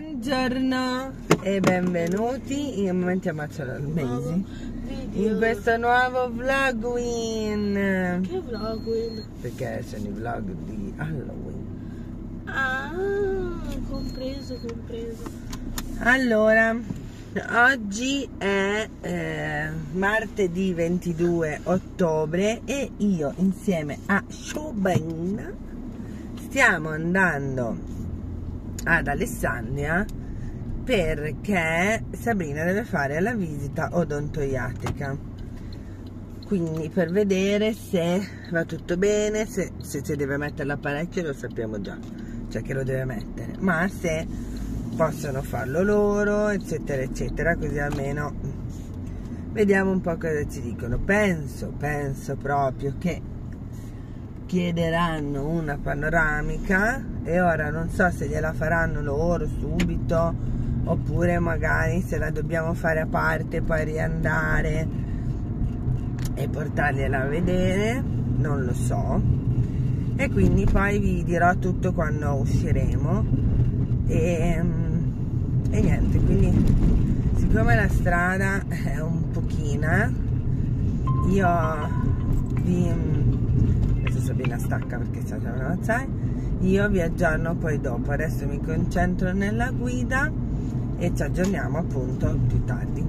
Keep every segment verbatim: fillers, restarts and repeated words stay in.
Buongiorno e benvenuti in Momenti Ammazzo Albanesi, in questo nuovo vlogwin. Che vlogwin? Perché sono i vlog di Halloween. Ah, compreso, compreso. Allora, oggi è eh, martedì ventidue ottobre e io insieme a Shobain stiamo andando ad Alessandria perché Sabrina deve fare la visita odontoiatrica, quindi per vedere se va tutto bene, se, se si deve mettere l'apparecchio lo sappiamo già, cioè che lo deve mettere, ma se possono farlo loro eccetera eccetera, così almeno vediamo un po' cosa ci dicono. Penso, penso proprio che chiederanno una panoramica e ora non so se gliela faranno loro subito oppure magari se la dobbiamo fare a parte, poi riandare e portargliela a vedere, non lo so, e quindi poi vi dirò tutto quando usciremo e, e niente. Quindi siccome la strada è un pochina, io vi Sabina stacca perché sta facendo avanzare, io vi aggiorno poi dopo, adesso mi concentro nella guida e ci aggiorniamo appunto più tardi.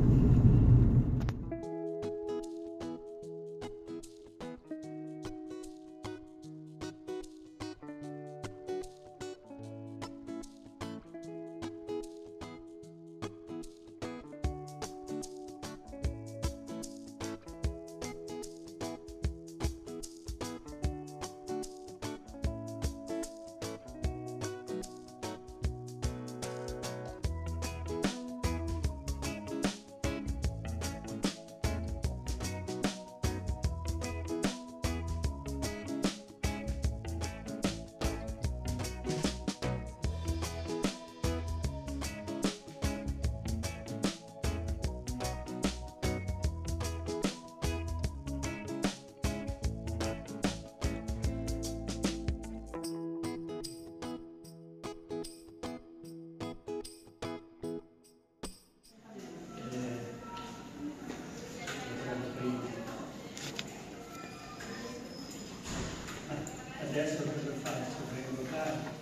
Adesso cosa faccio? Prendo carta.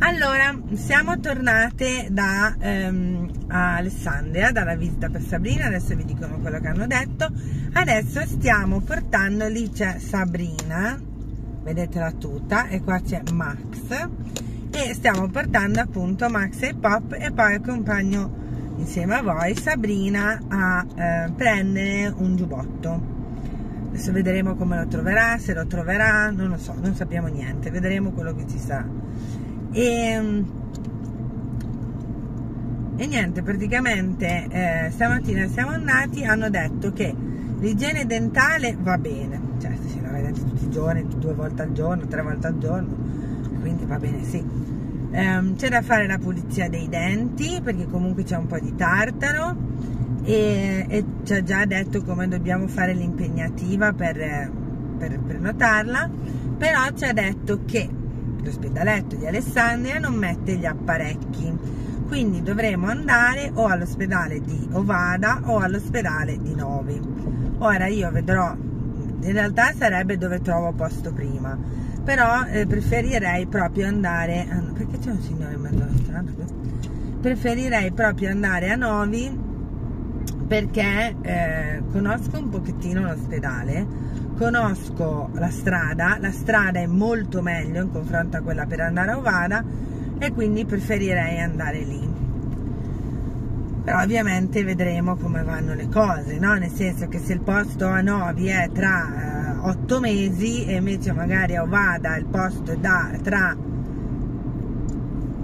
Allora, siamo tornate da ehm, Alessandria, dalla visita per Sabrina, adesso vi dicono quello che hanno detto. Adesso stiamo portando, lì c'è Sabrina, vedete la tuta, e qua c'è Max, e stiamo portando appunto Max e Pop, e poi accompagno insieme a voi Sabrina a eh, prendere un giubbotto. Adesso vedremo come lo troverà, se lo troverà, non lo so, non sappiamo niente, vedremo quello che ci sarà. E, e niente, praticamente eh, stamattina siamo andati, hanno detto che l'igiene dentale va bene, cioè se ce la vedete tutti i giorni, due volte al giorno, tre volte al giorno, quindi va bene, sì. Eh, c'è da fare la pulizia dei denti perché comunque c'è un po' di tartaro e, e ci ha già detto come dobbiamo fare l'impegnativa per, per prenotarla, però ci ha detto che l'ospedaletto di Alessandria non mette gli apparecchi, quindi dovremo andare o all'ospedale di Ovada o all'ospedale di Novi. Ora io vedrò, in realtà sarebbe dove trovo posto prima, però eh, preferirei proprio andare a... perché c'è un signore in mezzo alla strada? Preferirei proprio andare a Novi perché eh, conosco un pochettino l'ospedale, conosco la strada, la strada è molto meglio in confronto a quella per andare a Ovada e quindi preferirei andare lì. Però ovviamente vedremo come vanno le cose, no? Nel senso che se il posto a Novi è tra eh, otto mesi e invece magari a Ovada il posto è da, tra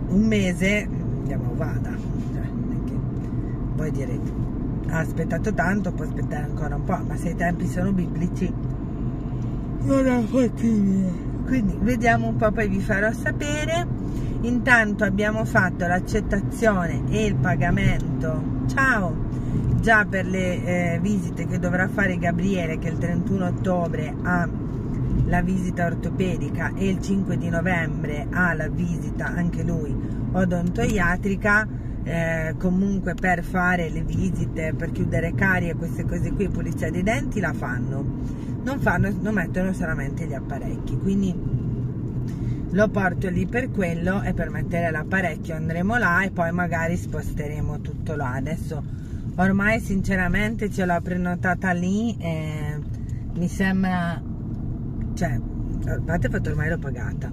un mese, andiamo a Ovada, cioè, che... voi direte ha aspettato tanto, può aspettare ancora un po', ma se i tempi sono biblici non è fattibile. Quindi vediamo un po', poi vi farò sapere. Intanto abbiamo fatto l'accettazione e il pagamento, ciao, già per le eh, visite che dovrà fare Gabriele, che il trentuno ottobre ha la visita ortopedica e il cinque di novembre ha la visita anche lui odontoiatrica. Eh, comunque per fare le visite, per chiudere carie, queste cose qui, pulizia dei denti la fanno. Non, fanno, non mettono solamente gli apparecchi, quindi lo porto lì per quello e per mettere l'apparecchio andremo là e poi magari sposteremo tutto là. Adesso ormai sinceramente ce l'ho prenotata lì e mi sembra, cioè, a parte il fatto ormai l'ho pagata,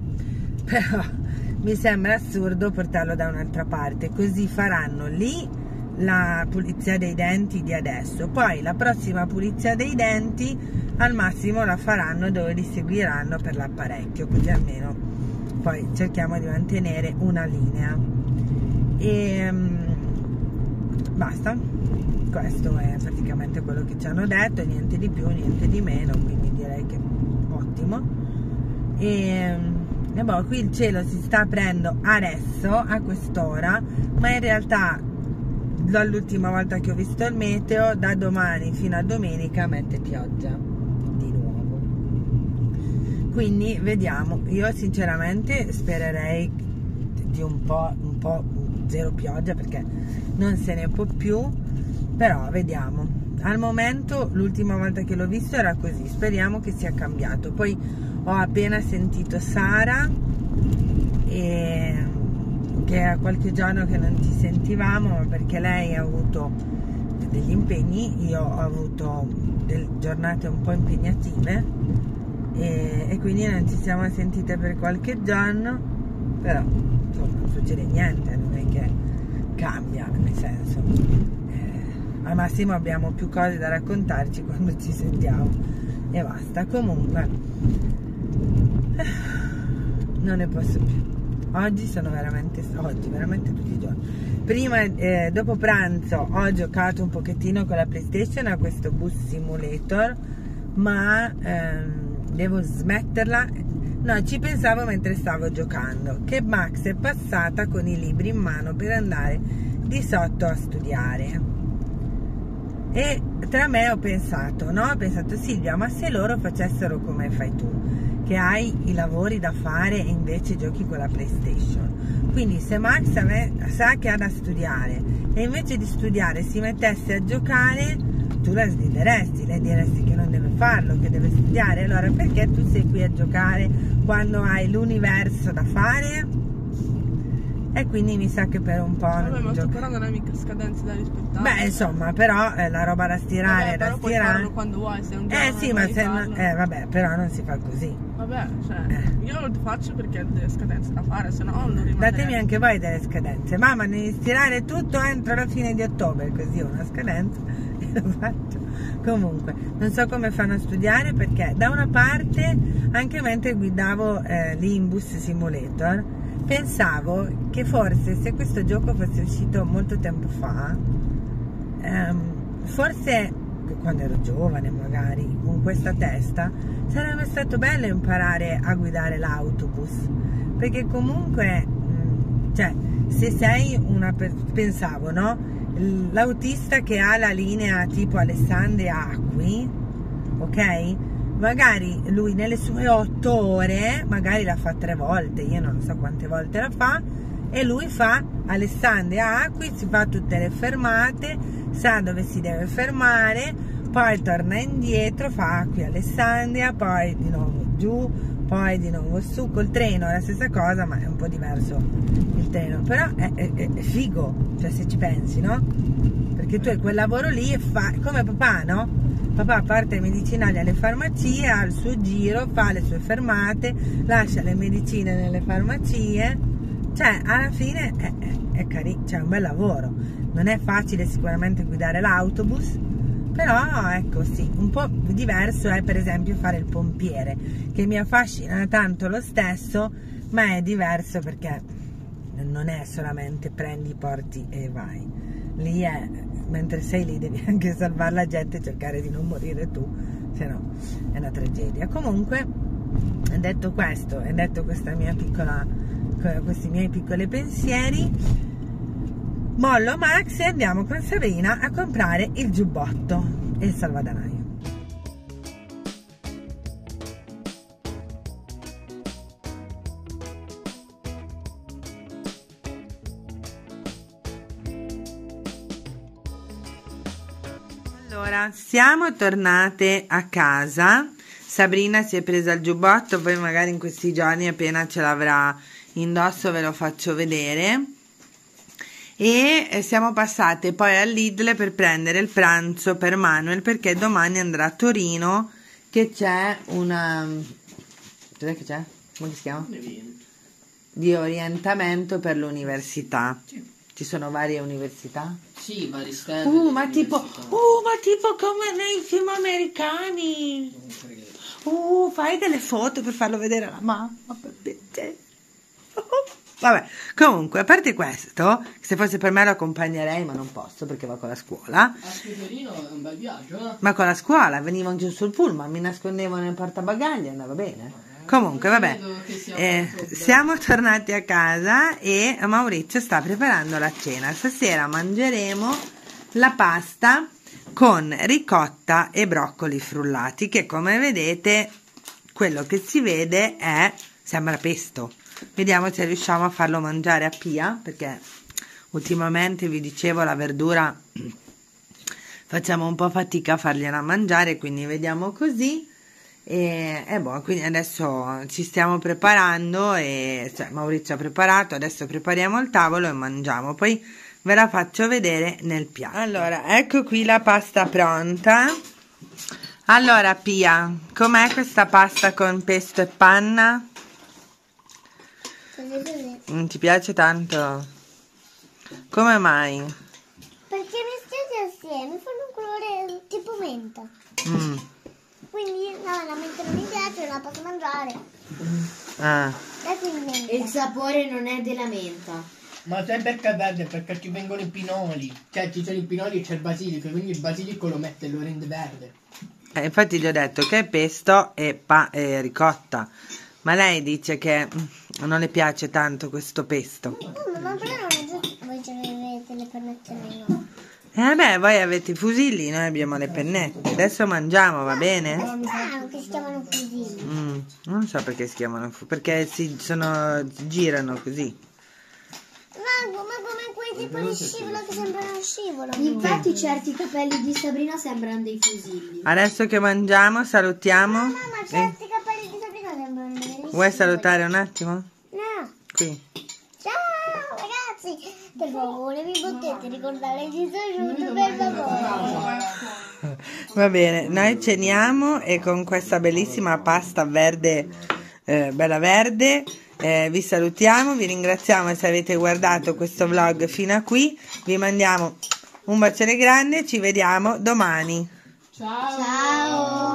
però mi sembra assurdo portarlo da un'altra parte, così faranno lì la pulizia dei denti di adesso, poi la prossima pulizia dei denti al massimo la faranno dove li seguiranno per l'apparecchio, così almeno poi cerchiamo di mantenere una linea e um, basta. Questo è praticamente quello che ci hanno detto, niente di più, niente di meno, quindi direi che ottimo. E um, e boh, qui il cielo si sta aprendo adesso a quest'ora, ma in realtà dall'ultima volta che ho visto il meteo, da domani fino a domenica mette pioggia di nuovo, quindi vediamo. Io sinceramente spererei di un po', un po' zero pioggia, perché non se ne può più, però vediamo. Al momento l'ultima volta che l'ho visto era così, speriamo che sia cambiato. Poi ho appena sentito Sara e che è qualche giorno che non ci sentivamo perché lei ha avuto degli impegni, io ho avuto delle giornate un po' impegnative e, e quindi non ci siamo sentite per qualche giorno, però insomma non succede niente, non è che cambia, nel senso eh, al massimo abbiamo più cose da raccontarci quando ci sentiamo e basta. Comunque non ne posso più. Oggi sono veramente, oggi veramente tutti i giorni. Prima, eh, dopo pranzo, ho giocato un pochettino con la PlayStation a questo bus simulator, ma ehm, devo smetterla. No, ci pensavo mentre stavo giocando, che Max è passata con i libri in mano per andare di sotto a studiare. E tra me ho pensato, no? Ho pensato, Silvia, ma se loro facessero come fai tu, che hai i lavori da fare e invece giochi con la PlayStation, quindi se Max sa che ha da studiare e invece di studiare si mettesse a giocare, tu la svideresti, le diresti che non deve farlo, che deve studiare, allora perché tu sei qui a giocare quando hai l'universo da fare? E quindi mi sa che per un po'... Vabbè, non ma tu però non hai mica scadenze da rispettare. Beh, insomma, però eh, la roba da stirare, vabbè, da stirare quando vuoi, se non vuoi. Eh sì, ma se non... Eh vabbè, però non si fa così. Vabbè, cioè, eh. io lo faccio perché ho delle scadenze da fare, se no non rimango. Datemi anche voi delle scadenze. Mamma, devi stirare tutto entro la fine di ottobre, così ho una scadenza e lo faccio. Comunque, non so come fanno a studiare, perché da una parte, anche mentre guidavo eh, lì in bus simulator, pensavo che forse se questo gioco fosse uscito molto tempo fa, ehm, forse quando ero giovane magari con questa testa, sarebbe stato bello imparare a guidare l'autobus, perché comunque mh, cioè, se sei una, pensavo, no, l'autista che ha la linea tipo Alessandria a qui, ok? Magari lui nelle sue otto ore, magari la fa tre volte, io non so quante volte la fa, e lui fa Alessandria Acqui, si fa tutte le fermate, sa dove si deve fermare, poi torna indietro, fa Acqui Alessandria, poi di nuovo giù, poi di nuovo su. Col treno è la stessa cosa, ma è un po' diverso il treno, però è, è, è figo, cioè se ci pensi, no? Perché tu hai quel lavoro lì e fa come papà, no? Papà parte ai medicinali alle farmacie, ha il suo giro, fa le sue fermate, lascia le medicine nelle farmacie, cioè alla fine è, è, è carino, cioè, è un bel lavoro. non è facile sicuramente guidare l'autobus, però ecco sì, un po' diverso è per esempio fare il pompiere, che mi affascina tanto lo stesso, ma è diverso perché non è solamente prendi, porti e vai. Lì è, mentre sei lì devi anche salvare la gente e cercare di non morire tu, se no è una tragedia. Comunque, detto questo e detto questa mia piccola, questi miei piccoli pensieri, mollo Max e andiamo con Sabrina a comprare il giubbotto e il salvadanaio. Allora, siamo tornate a casa. Sabrina si è presa il giubbotto, poi magari in questi giorni appena ce l'avrà indosso ve lo faccio vedere. E siamo passate poi al Lidl per prendere il pranzo per Manuel, perché domani andrà a Torino, che c'è una... cos'è che c'è? Come si chiama? Di orientamento per l'università. Sì. Ci sono varie università? Sì, vari stati. Uh, ma tipo, uh, ma tipo come nei film americani. Uh, fai delle foto per farlo vedere alla mamma. Vabbè, comunque, a parte questo, se fosse per me lo accompagnerei, ma non posso perché va con la scuola. A Torino è un bel viaggio, eh? Ma con la scuola, venivo giù sul pullman, mi nascondevo nel portabagagli e andava bene. Eh, comunque, vabbè, eh, siamo tornati a casa e Maurizio sta preparando la cena. Stasera mangeremo la pasta con ricotta e broccoli frullati, che come vedete, quello che si vede è, sembra pesto. Vediamo se riusciamo a farlo mangiare a Pia, perché ultimamente vi dicevo la verdura facciamo un po' fatica a fargliela mangiare, quindi vediamo così. E, e boh, quindi adesso ci stiamo preparando e, cioè, Maurizio ha preparato, adesso prepariamo il tavolo e mangiamo, poi ve la faccio vedere nel piatto. Allora, ecco qui la pasta pronta. Allora Pia, com'è questa pasta con pesto e panna? Non ti piace tanto? Come mai? Perché mischiati assieme fanno un colore tipo menta. Mm. Quindi no, la menta non mi piace, non la posso mangiare. Ah. E il sapore non è della menta. Ma sai perché verde? Perché ci vengono i pinoli. Cioè ci sono i pinoli e c'è il basilico, quindi il basilico lo mette e lo rende verde. Eh, infatti gli ho detto che è pesto e, pa e ricotta. Ma lei dice che non le piace tanto questo pesto. No, ma però voi ce avete le pennette, no? Eh beh, voi avete i fusilli, noi abbiamo le pennette. Adesso mangiamo, va bene? È strano che si chiamano fusilli. Mm, non so perché si chiamano fusilli, perché si sono, girano così. Ma, ma come quei tipo di scivolo che sembrano scivolo. Infatti certi capelli di Sabrina sembrano dei fusilli. Adesso che mangiamo, salutiamo. No, no, ma certi eh. capelli di Sabrina sembrano dei... Vuoi salutare un attimo? No. Qui. Ciao ragazzi, per favore vi potete ricordare di saluto, per favore. Va bene, noi ceniamo e con questa bellissima pasta verde, eh, bella verde, eh, vi salutiamo, vi ringraziamo se avete guardato questo vlog fino a qui, vi mandiamo un bacione grande, ci vediamo domani. Ciao. Ciao.